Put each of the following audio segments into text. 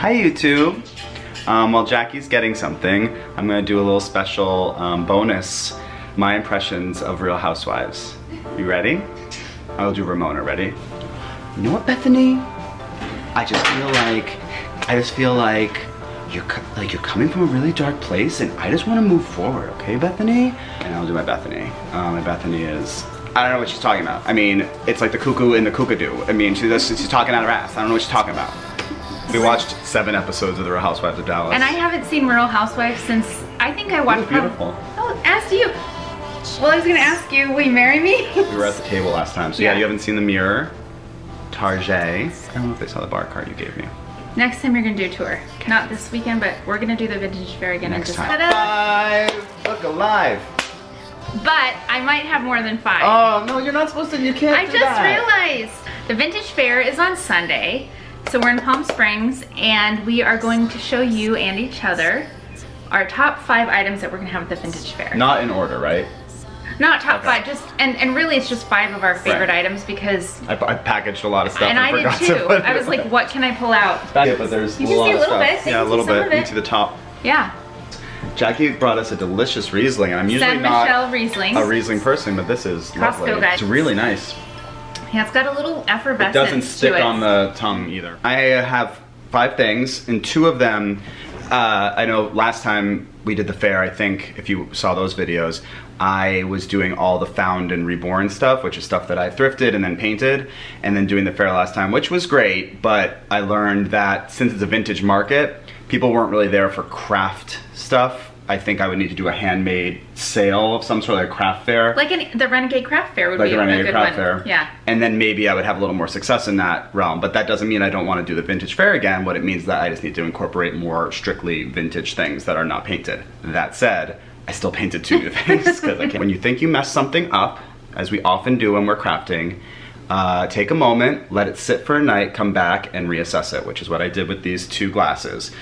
Hi YouTube! While Jackie's getting something, I'm gonna do a little special bonus, my impressions of Real Housewives. You ready? I'll do Ramona, ready? You know what, Bethany? I just feel like you're coming from a really dark place and I just wanna move forward, okay, Bethany? And I'll do my Bethany. My Bethany is, I don't know what she's talking about. I mean, it's like the cuckoo and the cockadoo. I mean, she's talking out her ass. I don't know what she's talking about. We watched 7 episodes of The Real Housewives of Dallas. And I haven't seen Real Housewives since, I think I watched... Beautiful. Oh, asked you. Well, I was gonna ask you, will you marry me? We were at the table last time. So yeah, you haven't seen The Mirror, Tarjay. I don't know if they saw the bar card you gave me. Next time you're gonna do a tour. Not this weekend, but we're gonna do the Vintage Fair again. Next time. Five, look alive. But I might have more than 5. Oh, no, you're not supposed to, you can't do that. I just realized. The Vintage Fair is on Sunday. So we're in Palm Springs and we are going to show you and each other our top 5 items that we're gonna have at the Vintage Fair. Not in order, right? Not top 5, just, and really it's just 5 of our favorite items because... I packaged a lot of stuff and I forgot to put it. I was like, what can I pull out? Yeah, but there's a lot of stuff. Yeah, a little bit into the top. Yeah. Jackie brought us a delicious Riesling and I'm usually not a Riesling person, but this is lovely. It's really nice. Yeah, it's got a little effervescence. It doesn't stick on the tongue either. I have 5 things, and 2 of them, I know last time we did the fair, I think, if you saw those videos, I was doing all the found and reborn stuff, which is stuff that I thrifted and then painted, and then doing the fair last time, which was great, but I learned that since it's a vintage market, people weren't really there for craft stuff. I think I would need to do a handmade sale of some sort, like a craft fair. Like the Renegade Craft Fair would be a good one. Yeah. And then maybe I would have a little more success in that realm. But that doesn't mean I don't want to do the vintage fair again. What it means is that I just need to incorporate more strictly vintage things that are not painted. That said, I still painted 2 new things because I can't. When you think you mess something up, as we often do when we're crafting, take a moment, let it sit for a night, come back and reassess it, which is what I did with these 2 glasses.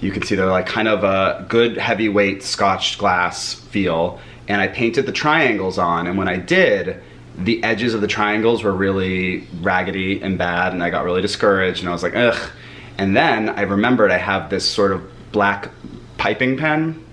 You can see they're like kind of a good heavyweight Scotch glass feel. And I painted the triangles on, and when I did, the edges of the triangles were really raggedy and bad, and I got really discouraged, and I was like, ugh. And then I remembered I have this sort of black piping pen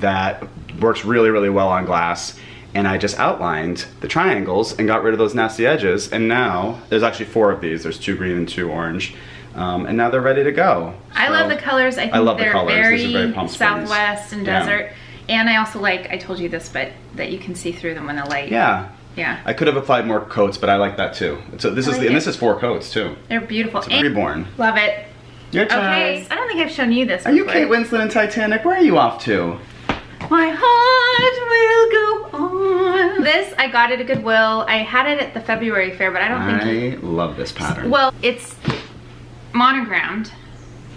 that works really, really well on glass, and I just outlined the triangles and got rid of those nasty edges, and now, there's actually 4 of these, there's 2 green and 2 orange. And now they're ready to go. So, I love the colors. I think they're very Southwest and desert. Yeah. And I also like, I told you this, but that you can see through them when the light. Yeah. Yeah. I could have applied more coats, but I like that too. So this is, and this is 4 coats too. They're beautiful. It's reborn. Love it. Your turn. Okay, I don't think I've shown you this before. Are you Kate Winslet in Titanic? Where are you off to? My heart will go on. This, I got it at Goodwill. I had it at the February fair, but I don't think. I love this pattern. Well, it's monogrammed.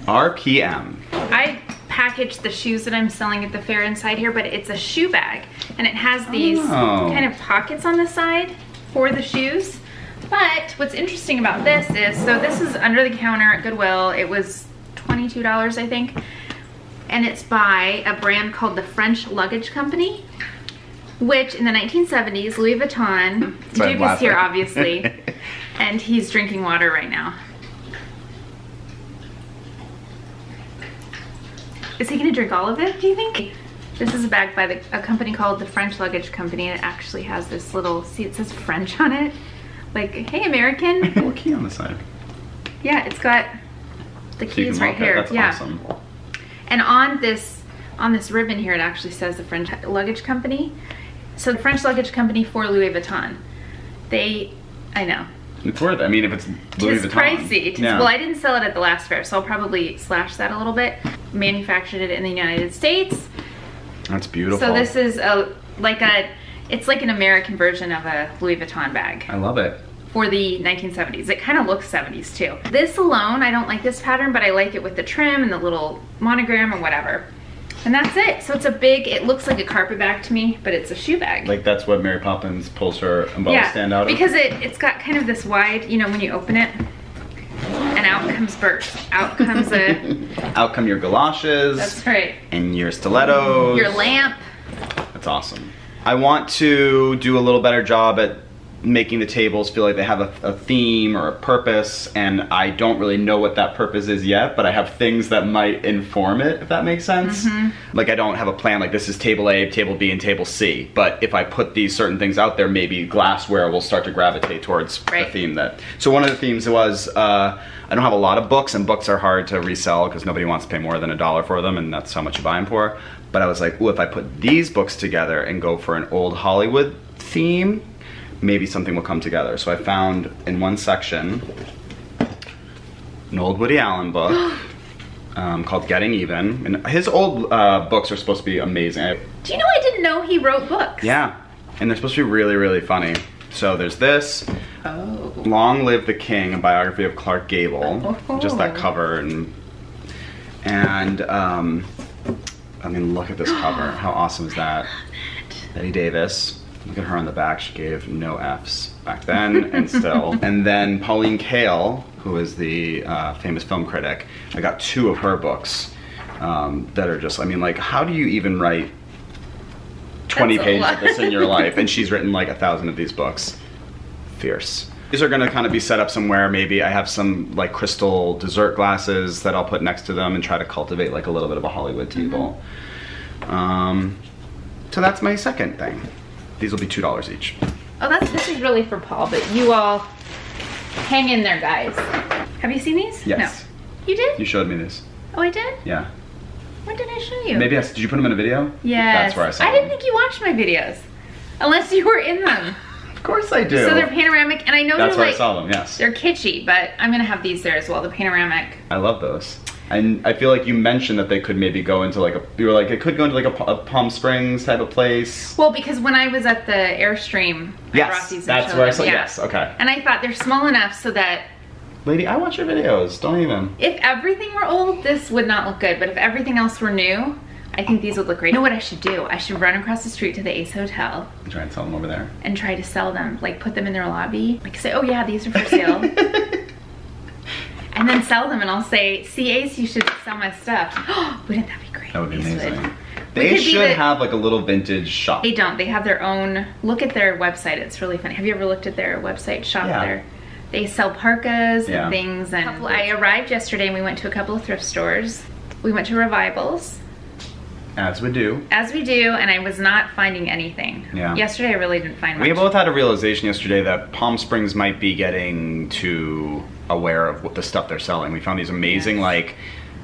RPM. I packaged the shoes that I'm selling at the fair inside here, but it's a shoe bag and it has these kind of pockets on the side for the shoes. But what's interesting about this is, so this is under the counter at Goodwill. It was $22, I think. And it's by a brand called the French Luggage Company, which in the 1970s, Louis Vuitton, Duke is here obviously, and he's drinking water right now. Is he gonna drink all of it, do you think? This is a bag by a company called the French Luggage Company, and it actually has this little, see it says French on it. Like, hey American. Little key on the side. Yeah, it's got the keys right here. That's awesome. And on this ribbon here, it actually says the French Luggage Company. So the French Luggage Company for Louis Vuitton. They, I know. It's worth it. I mean, if it's Louis Vuitton. It's pricey. Yeah. Well, I didn't sell it at the last fair, so I'll probably slash that a little bit. Manufactured it in the United States. That's beautiful. So this is it's like an American version of a Louis Vuitton bag. I love it. For the 1970s. It kind of looks 70s too. This alone, I don't like this pattern, but I like it with the trim and the little monogram and whatever. And that's it. So it's a big, it looks like a carpet bag to me, but it's a shoe bag. Like that's what Mary Poppins pulls her umbrella stand out of. Because it's got kind of this wide, you know, when you open it, and out comes Birch. Out comes out come your galoshes. That's right. And your stilettos. Your lamp. That's awesome. I want to do a little better job at making the tables feel like they have a theme or a purpose, and I don't really know what that purpose is yet, but I have things that might inform it, if that makes sense. Mm-hmm. Like, I don't have a plan, like, this is table A, table B, and table C, but if I put these certain things out there, maybe glassware will start to gravitate towards the theme that... So one of the themes was, I don't have a lot of books, and books are hard to resell because nobody wants to pay more than $1 for them, and that's how much you buy them for, but I was like, ooh, if I put these books together and go for an old Hollywood theme, maybe something will come together. So I found in one section an old Woody Allen book called Getting Even. And his old books are supposed to be amazing. Do you know, I didn't know he wrote books. Yeah, and they're supposed to be really, really funny. So there's this, Long Live the King, a biography of Clark Gable. Oh. Just that cover, and I mean, look at this cover. How awesome is that? Eddie Davis. Look at her on the back, she gave no F's back then and still. And then Pauline Kael, who is the famous film critic, I got two of her books that are just, I mean, like, how do you even write 20 pages of this in your life? And she's written like 1,000 of these books. Fierce. These are gonna kind of be set up somewhere. Maybe I have some like crystal dessert glasses that I'll put next to them and try to cultivate like a little bit of a Hollywood table. Mm-hmm. So that's my second thing. These will be $2 each. Oh, this is really for Paul, but you all hang in there, guys. Have you seen these? Yes. No. You did? You showed me this. Oh, I did? Yeah. When did I show you? Maybe I, did you put them in a video? Yes. That's where I saw them. I didn't think you watched my videos, unless you were in them. Of course I do. So they're panoramic, and I know that's where like, I saw them, yes. They're kitschy, but I'm gonna have these there as well, the panoramic. I love those. And I feel like you mentioned that they could maybe go into like a, you were like, it could go into like a Palm Springs type of place. Well, because when I was at the Airstream, yes, I brought these that's where them. I saw, yeah. Yes, okay. And I thought they're small enough so that. Lady, I watch your videos, don't even. If everything were old, this would not look good, but if everything else were new, I think these would look great. You know what I should do? I should run across the street to the Ace Hotel. And try and sell them over there. And try to sell them, like put them in their lobby. Like say, oh yeah, these are for sale. And then sell them, and I'll say, see Ace, you should sell my stuff. Wouldn't that be great? That would be amazing. They should have like a little vintage shop. They don't, they have their own, look at their website, it's really funny. Have you ever looked at their website shop there? They sell parkas and things. And I arrived yesterday and we went to a couple of thrift stores. We went to Revivals. As we do. As we do, and I was not finding anything. Yeah. Yesterday I really didn't find much. We both had a realization yesterday that Palm Springs might be getting too aware of what the stuff they're selling. We found these amazing like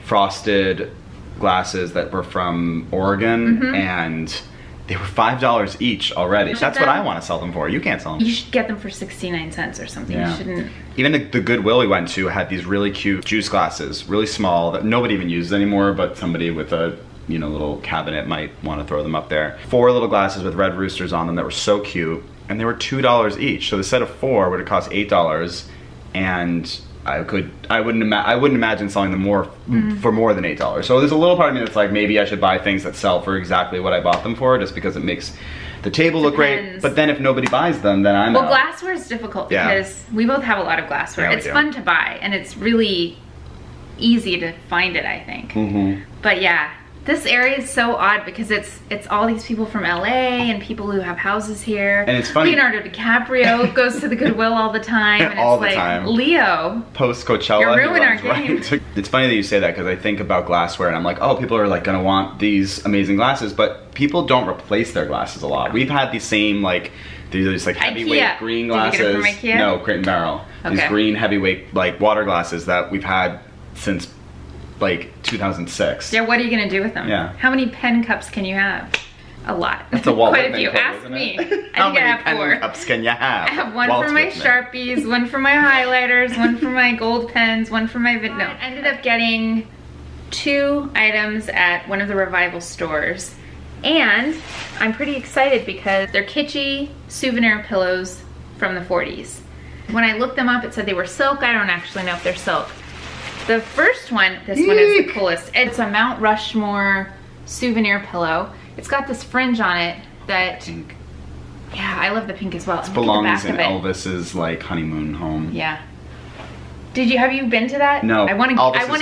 frosted glasses that were from Oregon, and they were $5 each already. That's what I want to sell them for. You can't sell them. You should get them for 69 cents or something. Yeah. You shouldn't. Even the Goodwill we went to had these really cute juice glasses, really small, that nobody even uses anymore, but somebody with a little cabinet might want to throw them up there. 4 little glasses with red roosters on them that were so cute, and they were $2 each. So the set of 4 would have cost $8, and I wouldn't imagine selling them more for more than $8. So there's a little part of me that's like, maybe I should buy things that sell for exactly what I bought them for, just because it makes the table look great. But then if nobody buys them, then I'm out. Glassware is difficult because we both have a lot of glassware. Yeah, it's fun to buy, and it's really easy to find it, I think. But yeah. This area is so odd because it's all these people from LA and people who have houses here. And it's funny. Leonardo DiCaprio goes to the Goodwill all the time. And all it's the like, time. Leo. Post Coachella. You're ruining our game. It's funny that you say that because I think about glassware and I'm like, oh, people are like gonna want these amazing glasses, but people don't replace their glasses a lot. We've had the same like, these are just like heavyweight green glasses. Did you get it from Ikea? No, Crate and Barrel. Okay. These green heavyweight like water glasses that we've had since like 2006. Yeah, what are you gonna do with them? Yeah. How many pen cups can you have? A lot. That's a wallet. Quite a few. Ask me. I think I have 4. How many pen cups can you have? I have one for my Sharpies, one for my highlighters, one for my gold pens, one for my no. I ended up getting 2 items at one of the Revival stores, and I'm pretty excited because they're kitschy souvenir pillows from the 40s. When I looked them up, it said they were silk. I don't actually know if they're silk. The first one, this one is the coolest. It's a Mount Rushmore souvenir pillow. It's got this fringe on it that, pink. Yeah, I love the pink as well. It belongs in Elvis's like honeymoon home. Yeah. Did you, have you been to that? No. I want to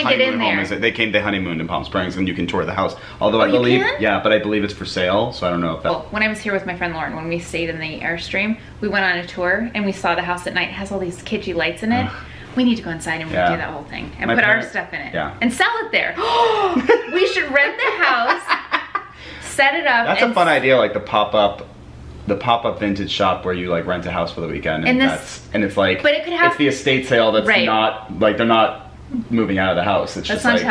get in there. They came, they honeymooned in Palm Springs and you can tour the house. Although I believe, yeah, but I believe it's for sale, so I don't know if that. Well, when I was here with my friend Lauren, when we stayed in the Airstream, we went on a tour and we saw the house at night. It has all these kitschy lights in it. We need to go inside and redo that whole thing and put our stuff in it and sell it there. We should rent the house, set it up. That's a fun idea, like the pop-up vintage shop where you like rent a house for the weekend and it's like, but it could have, it's the estate sale that's not, like they're not moving out of the house. It's just like, let's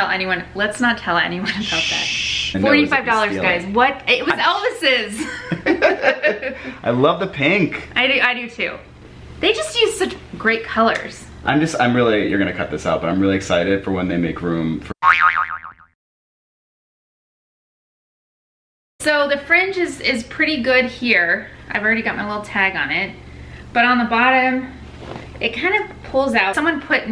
not tell anyone about that. $45, guys, what? It was Elvis's. I love the pink. I do too. They just use such great colors. I'm really, you're gonna cut this out, but I'm really excited for when they make room for. So the fringe is pretty good here. I've already got my little tag on it. But on the bottom, it kind of pulls out. Someone put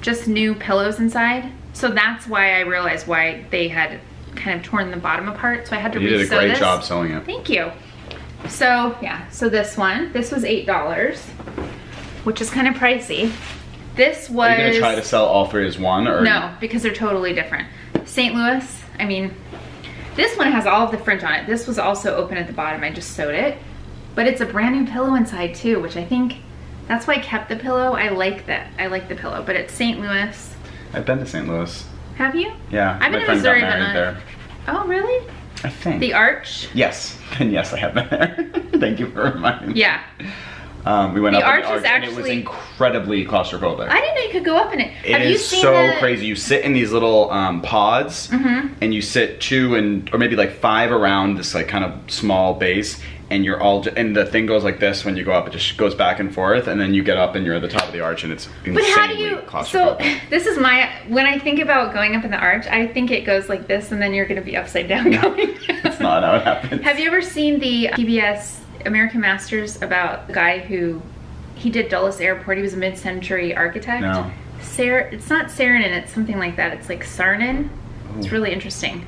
just new pillows inside. So that's why I realized why they had kind of torn the bottom apart. So I had to resew this. You did a great job sewing it. Thank you. So yeah, so this one, this was $8, which is kind of pricey. This was... Are you gonna try to sell all three as one or? No, because they're totally different. St. Louis, I mean, this one has all of the fringe on it. This was also open at the bottom. I just sewed it. But it's a brand new pillow inside too, which I think that's why I kept the pillow. I like that. I like the pillow, but it's St. Louis. I've been to St. Louis. Have you? Yeah. I've been to Missouri, but not there. Oh, really? I think. The Arch? Yes. And yes, I have been there. Thank you for reminding me. Yeah. We went up to the Arch and it was incredibly claustrophobic. I didn't know you could go up in it. Have you seen it? It is so crazy. You sit in these little pods and you sit or maybe like five around this like kind of small base and you're all, and the thing goes like this when you go up, it just goes back and forth and then you get up and you're at the top of the Arch and it's insanely claustrophobic. So this is when I think about going up in the Arch, I think it goes like this and then you're gonna be upside down going down. That's not how it happens. Have you ever seen the PBS American Masters about the guy who, he did Dulles Airport, he was a mid-century architect? No. It's not Saarinen, it's something like that. It's like Saarinen. Ooh. It's really interesting.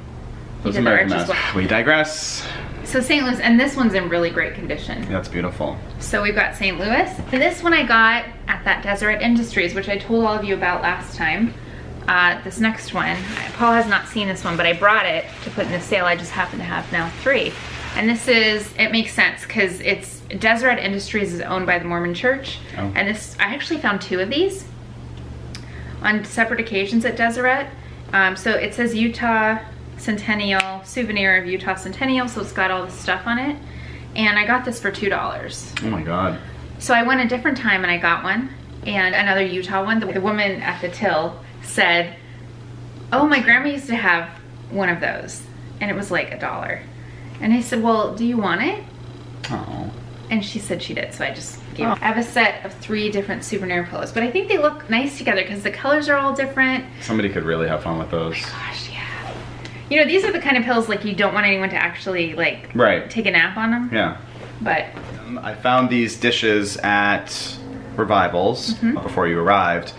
Those American Masters. Well. We digress. So St. Louis, and this one's in really great condition. Yeah, that's beautiful. So we've got St. Louis. And this one I got at that Deseret Industries, which I told all of you about last time. This next one, Paul has not seen this one, but I brought it to put in the sale. I just happen to have now three. And this is, it makes sense because it's, Deseret Industries is owned by the Mormon Church. Oh. And this, I actually found two of these on separate occasions at Deseret. So it says Utah Centennial, souvenir of Utah Centennial. So it's got all this stuff on it. And I got this for $2. Oh my God. So I went a different time and I got one and another Utah one. The woman at the till said, oh, my grandma used to have one of those. And it was like $1. And I said, well, do you want it? Oh. And she said she did, so I just gave it. I have a set of three different souvenir pillows, but I think they look nice together because the colors are all different. Somebody could really have fun with those. Oh my gosh, yeah. You know, these are the kind of pillows like you don't want anyone to actually like take a nap on them. Yeah. But. I found these dishes at Revivals before you arrived.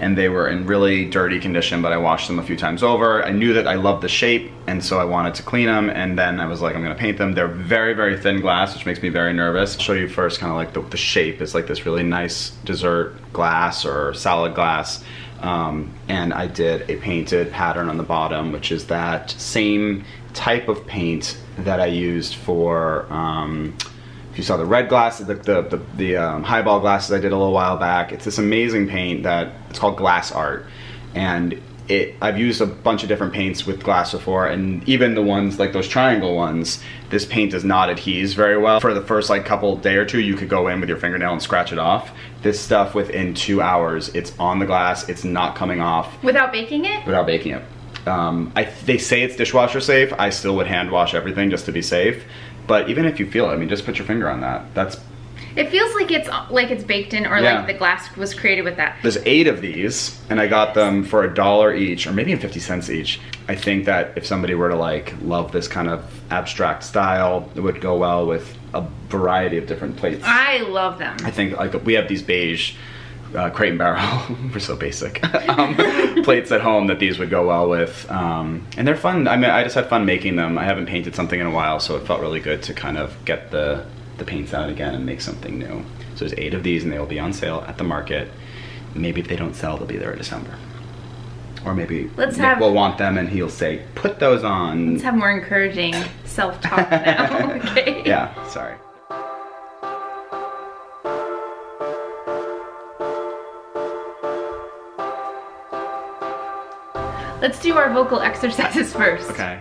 And they were in really dirty condition, but I washed them a few times over. I knew that I loved the shape, and so I wanted to clean them, and then I was like, I'm gonna paint them. They're very, very thin glass, which makes me very nervous. I'll show you first kind of like the shape. It's like this really nice dessert glass or solid glass. And I did a painted pattern on the bottom, which is that same type of paint that I used for, you saw the red glasses, the highball glasses I did a little while back. It's this amazing paint that, it's called glass art. And I've used a bunch of different paints with glass before, and even the ones, like those triangle ones, this paint does not adhese very well. For the first like couple day or two, you could go in with your fingernail and scratch it off. This stuff within 2 hours, it's on the glass, it's not coming off. Without baking it? Without baking it. They say it's dishwasher safe. I still would hand wash everything just to be safe. But even if you feel it, I mean, just put your finger on that. That's. It feels like it's baked in, or like the glass was created with that. There's 8 of these, and I got them for $1 each, or maybe 50 cents each. I think that if somebody were to like love this kind of abstract style, it would go well with a variety of different plates. I love them. I think like we have these beige Crate and Barrel. We're so basic. Plates at home that these would go well with, and they're fun. I mean, I just had fun making them. I haven't painted something in a while, so it felt really good to kind of get the paints out again and make something new. So there's 8 of these, and they will be on sale at the market. maybe if they don't sell, they'll be there in December. Or maybe Nick will want them and he'll say, put those on. Let's have more encouraging self-talk now, okay? Yeah, sorry. Let's do our vocal exercises first. Okay.